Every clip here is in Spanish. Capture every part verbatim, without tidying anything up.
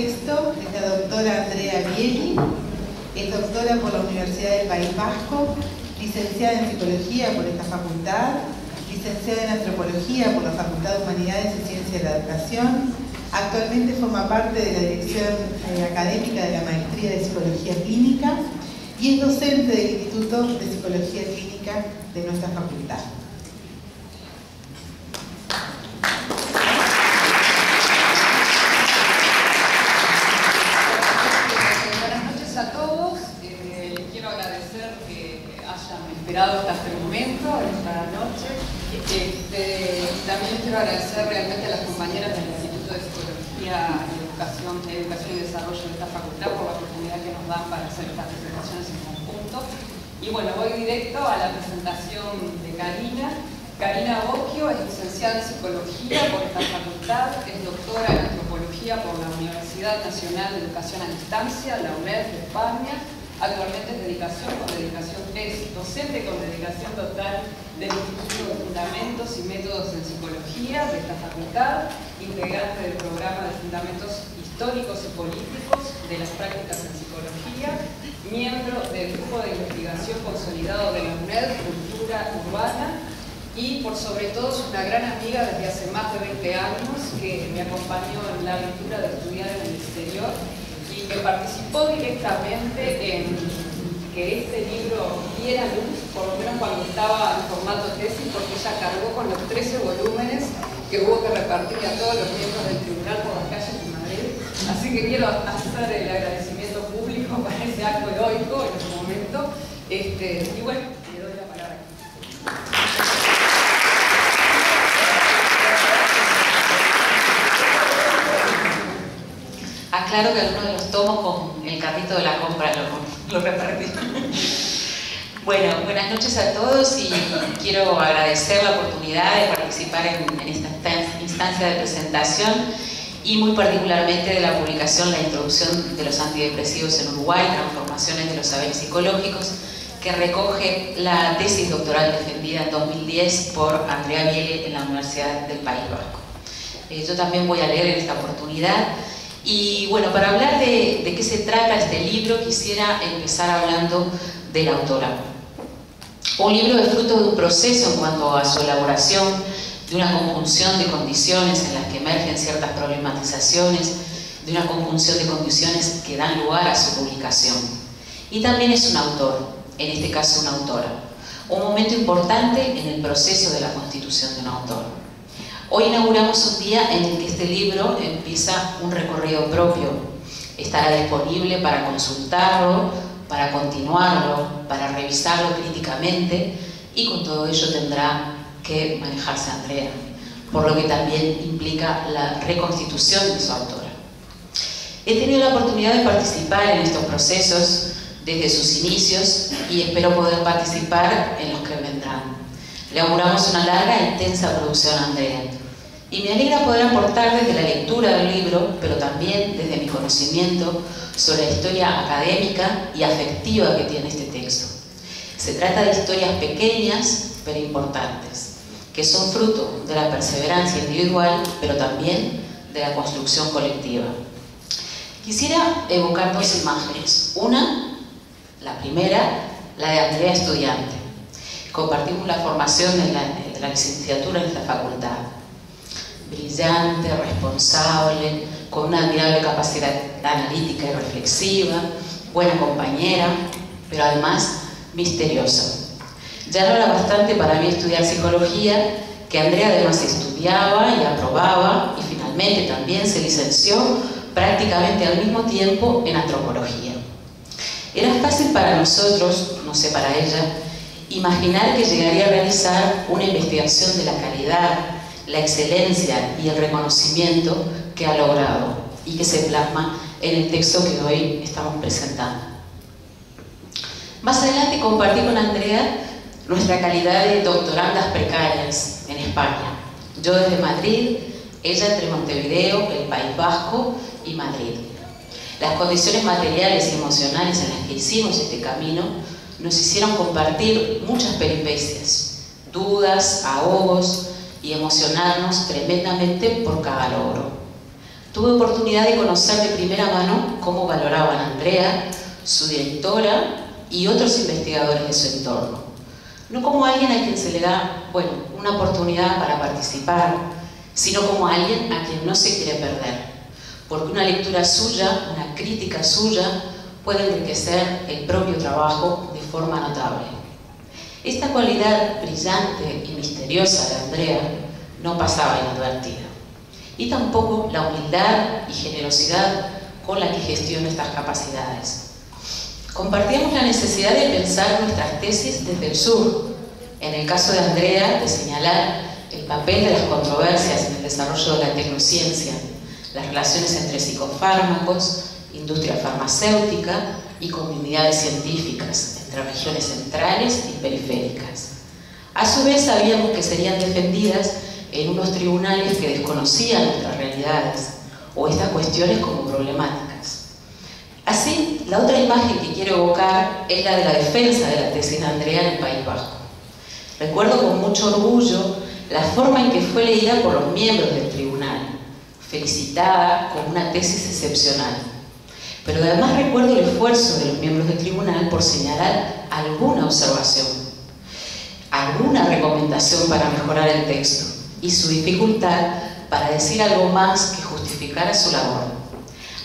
texto es la doctora Andrea Bielli, es doctora por la Universidad del País Vasco, licenciada en Psicología por esta facultad, licenciada en Antropología por la Facultad de Humanidades y Ciencia de la Educación. Actualmente forma parte de la Dirección Académica de la Maestría de Psicología Clínica y es docente del Instituto de Psicología Clínica de nuestra facultad. Hasta el momento, esta noche. Este, también quiero agradecer realmente a las compañeras del Instituto de Psicología y Educación, de Educación y Desarrollo de esta facultad por la oportunidad que nos dan para hacer estas presentaciones en conjunto. Y bueno, voy directo a la presentación de Karina. Karina Bocchio es licenciada en Psicología por esta facultad, es doctora en Antropología por la Universidad Nacional de Educación a Distancia, la U N E D de España. Actualmente es dedicación con dedicación, es docente con dedicación total del Instituto de Fundamentos y Métodos en Psicología de esta facultad, integrante del Programa de Fundamentos Históricos y Políticos de las Prácticas en Psicología, miembro del Grupo de Investigación Consolidado de la U N E D, Cultura Urbana, y por sobre todo es una gran amiga desde hace más de veinte años que me acompañó en la aventura de estudiar en el exterior, que participó directamente en que este libro diera luz, por lo menos cuando estaba en formato tesis, porque ella cargó con los trece volúmenes que hubo que repartir a todos los miembros del tribunal por las calles de Madrid. Así que quiero hacer el agradecimiento público para ese acto heroico en este momento. Este, y bueno, le doy la palabra. Aclaro que algunos de los tomos con el carrito de la compra lo, lo repartí. Bueno, buenas noches a todos y quiero agradecer la oportunidad de participar en, en esta instancia de presentación y muy particularmente de la publicación La introducción de los antidepresivos en Uruguay, transformaciones de los saberes psicológicos, que recoge la tesis doctoral defendida en dos mil diez por Andrea Bielli en la Universidad del País Vasco. Eh, yo también voy a leer en esta oportunidad. Y bueno, para hablar de, de qué se trata este libro, quisiera empezar hablando de la autora. Un libro es fruto de un proceso en cuanto a su elaboración, de una conjunción de condiciones en las que emergen ciertas problematizaciones, de una conjunción de condiciones que dan lugar a su publicación. Y también es un autor, en este caso una autora. Un momento importante en el proceso de la constitución de un autor. Hoy inauguramos un día en el que este libro empieza un recorrido propio. Estará disponible para consultarlo, para continuarlo, para revisarlo críticamente y con todo ello tendrá que manejarse Andrea, por lo que también implica la reconstitución de su autora. He tenido la oportunidad de participar en estos procesos desde sus inicios y espero poder participar en los que vendrán. Le auguramos una larga e intensa producción a Andrea. Y me alegra poder aportar desde la lectura del libro, pero también desde mi conocimiento sobre la historia académica y afectiva que tiene este texto. Se trata de historias pequeñas, pero importantes, que son fruto de la perseverancia individual, pero también de la construcción colectiva. Quisiera evocar dos imágenes. Una, la primera, la de Andrea estudiante. Compartimos la formación en la, en la licenciatura en esta facultad. Brillante, responsable, con una admirable capacidad analítica y reflexiva, buena compañera, pero además misteriosa. Ya no era bastante para mí estudiar psicología, que Andrea además estudiaba y aprobaba, y finalmente también se licenció prácticamente al mismo tiempo en antropología. Era fácil para nosotros, no sé para ella, imaginar que llegaría a realizar una investigación de la calidad, la excelencia y el reconocimiento que ha logrado y que se plasma en el texto que hoy estamos presentando. Más adelante compartí con Andrea nuestra calidad de doctorandas precarias en España. Yo desde Madrid, ella entre Montevideo, el País Vasco y Madrid. Las condiciones materiales y emocionales en las que hicimos este camino nos hicieron compartir muchas peripecias, dudas, ahogos y emocionarnos tremendamente por cada logro. tuve oportunidad de conocer de primera mano cómo valoraban a Andrea, su directora y otros investigadores de su entorno. No como alguien a quien se le da, bueno, una oportunidad para participar, sino como alguien a quien no se quiere perder, porque una lectura suya, una crítica suya, puede enriquecer el propio trabajo de forma notable. Esta cualidad brillante y misteriosa de Andrea no pasaba inadvertida, y tampoco la humildad y generosidad con la que gestiona estas capacidades. Compartíamos la necesidad de pensar nuestras tesis desde el sur, en el caso de Andrea, de señalar el papel de las controversias en el desarrollo de la tecnociencia, las relaciones entre psicofármacos, industria farmacéutica y comunidades científicas, entre regiones centrales y periféricas. A su vez sabíamos que serían defendidas en unos tribunales que desconocían nuestras realidades o estas cuestiones como problemáticas. Así, la otra imagen que quiero evocar es la de la defensa de la tesis de Andrea en el País Vasco. Recuerdo con mucho orgullo la forma en que fue leída por los miembros del tribunal, felicitada como una tesis excepcional. Pero además recuerdo el esfuerzo de los miembros del tribunal por señalar alguna observación, alguna recomendación para mejorar el texto y su dificultad para decir algo más que justificara su labor.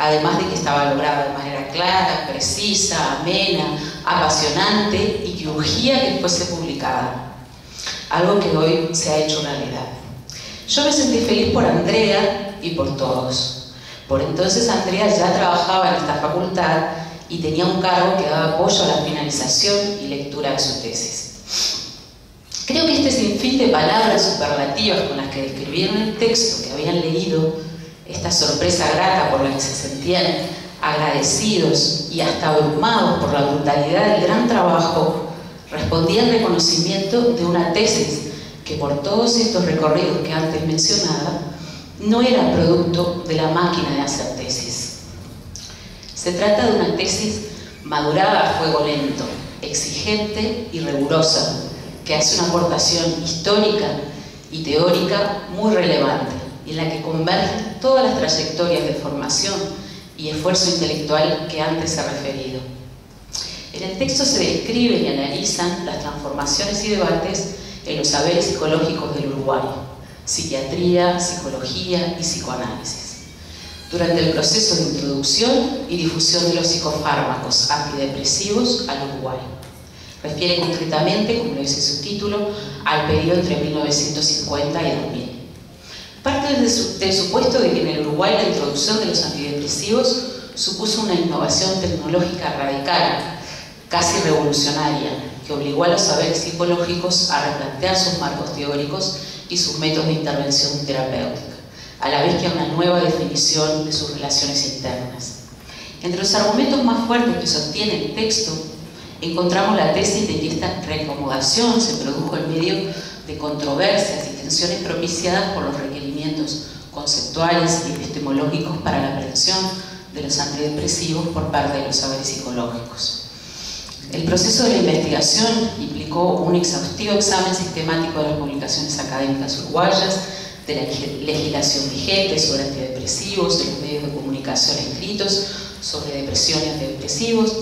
Además de que estaba lograda de manera clara, precisa, amena, apasionante y que urgía que fuese publicada. Algo que hoy se ha hecho realidad. Yo me sentí feliz por Andrea y por todos. Por entonces Andrea ya trabajaba en esta facultad y tenía un cargo que daba apoyo a la finalización y lectura de su tesis. Creo que este sinfín de palabras superlativas con las que describieron el texto que habían leído, esta sorpresa grata por la que se sentían agradecidos y hasta abrumados por la brutalidad del gran trabajo, respondía al reconocimiento de una tesis que por todos estos recorridos que antes mencionaba, no era producto de la máquina de hacer tesis. Se trata de una tesis madurada a fuego lento, exigente y rigurosa, que hace una aportación histórica y teórica muy relevante, en la que convergen todas las trayectorias de formación y esfuerzo intelectual que antes he referido. En el texto se describen y analizan las transformaciones y debates en los saberes psicológicos del Uruguay, psiquiatría, psicología y psicoanálisis, durante el proceso de introducción y difusión de los psicofármacos antidepresivos al Uruguay. Refiere concretamente, como dice su título, al periodo entre mil novecientos cincuenta y dos mil. Parte del supuesto de que en el Uruguay la introducción de los antidepresivos supuso una innovación tecnológica radical, casi revolucionaria, que obligó a los saberes psicológicos a replantear sus marcos teóricos y sus métodos de intervención terapéutica, a la vez que a una nueva definición de sus relaciones internas. Entre los argumentos más fuertes que sostiene el texto, encontramos la tesis de que esta reacomodación se produjo en medio de controversias y tensiones propiciadas por los requerimientos conceptuales y epistemológicos para la aprehensión de los antidepresivos por parte de los saberes psicológicos. El proceso de la investigación implicó un exhaustivo examen sistemático de las publicaciones académicas uruguayas, de la legislación vigente sobre antidepresivos, de los medios de comunicación escritos sobre depresión y antidepresivos,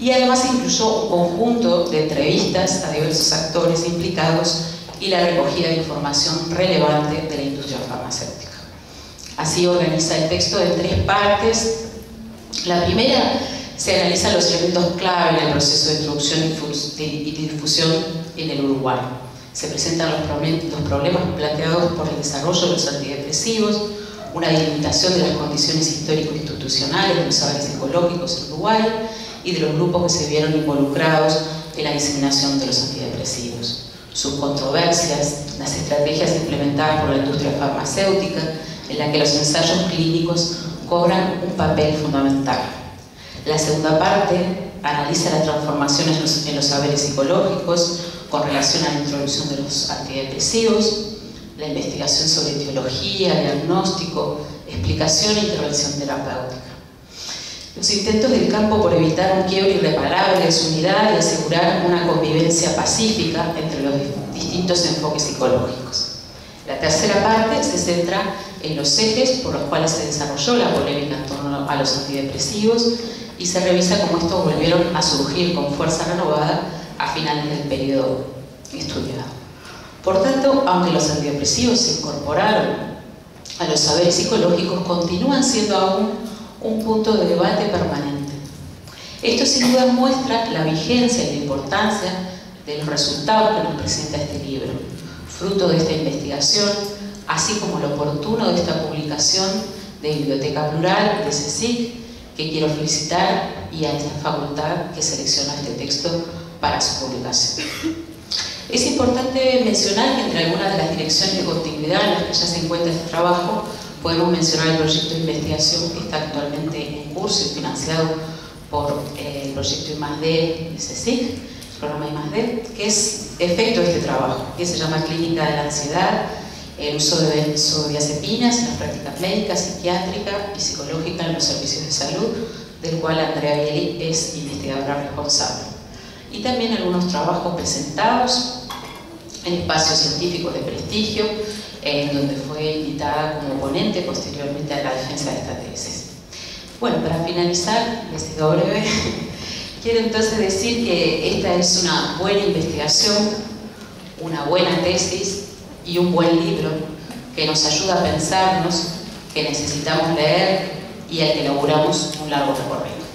y además incluyó un conjunto de entrevistas a diversos actores implicados y la recogida de información relevante de la industria farmacéutica. Así organiza el texto en tres partes. La primera se analizan los elementos clave en el proceso de introducción y difusión en el Uruguay. Se presentan los problemas planteados por el desarrollo de los antidepresivos, una delimitación de las condiciones histórico-institucionales de los saberes psicológicos en Uruguay y de los grupos que se vieron involucrados en la diseminación de los antidepresivos, sus controversias, las estrategias implementadas por la industria farmacéutica, en la que los ensayos clínicos cobran un papel fundamental. La segunda parte analiza las transformaciones en los saberes psicológicos con relación a la introducción de los antidepresivos, la investigación sobre etiología, diagnóstico, explicación e intervención terapéutica. Los intentos del campo por evitar un quiebre irreparable de su unidad y asegurar una convivencia pacífica entre los distintos enfoques psicológicos. La tercera parte se centra en los ejes por los cuales se desarrolló la polémica en torno a los antidepresivos, y se revisa cómo estos volvieron a surgir con fuerza renovada a finales del periodo estudiado. Por tanto, aunque los antidepresivos se incorporaron a los saberes psicológicos, continúan siendo aún un punto de debate permanente. Esto sin duda muestra la vigencia y la importancia de los resultados que nos presenta este libro, fruto de esta investigación, así como lo oportuno de esta publicación de Biblioteca Plural, de C S I C, que quiero felicitar, y a esta facultad que seleccionó este texto para su publicación. Es importante mencionar que entre algunas de las direcciones de continuidad en las que ya se encuentra este trabajo, podemos mencionar el proyecto de investigación que está actualmente en curso y financiado por el proyecto I más D de C S I C, el programa I más D, que es efecto de este trabajo, que se llama Clínica de la Ansiedad, el uso de benzodiazepinas en las prácticas médicas, psiquiátricas y psicológicas en los servicios de salud, del cual Andrea Bielli es investigadora responsable. Y también algunos trabajos presentados en espacios científicos de prestigio, en donde fue invitada como ponente posteriormente a la defensa de esta tesis. Bueno, para finalizar, les digo breve, quiero entonces decir que esta es una buena investigación, una buena tesis y un buen libro que nos ayuda a pensarnos, que necesitamos leer y al que logramos un largo recorrido.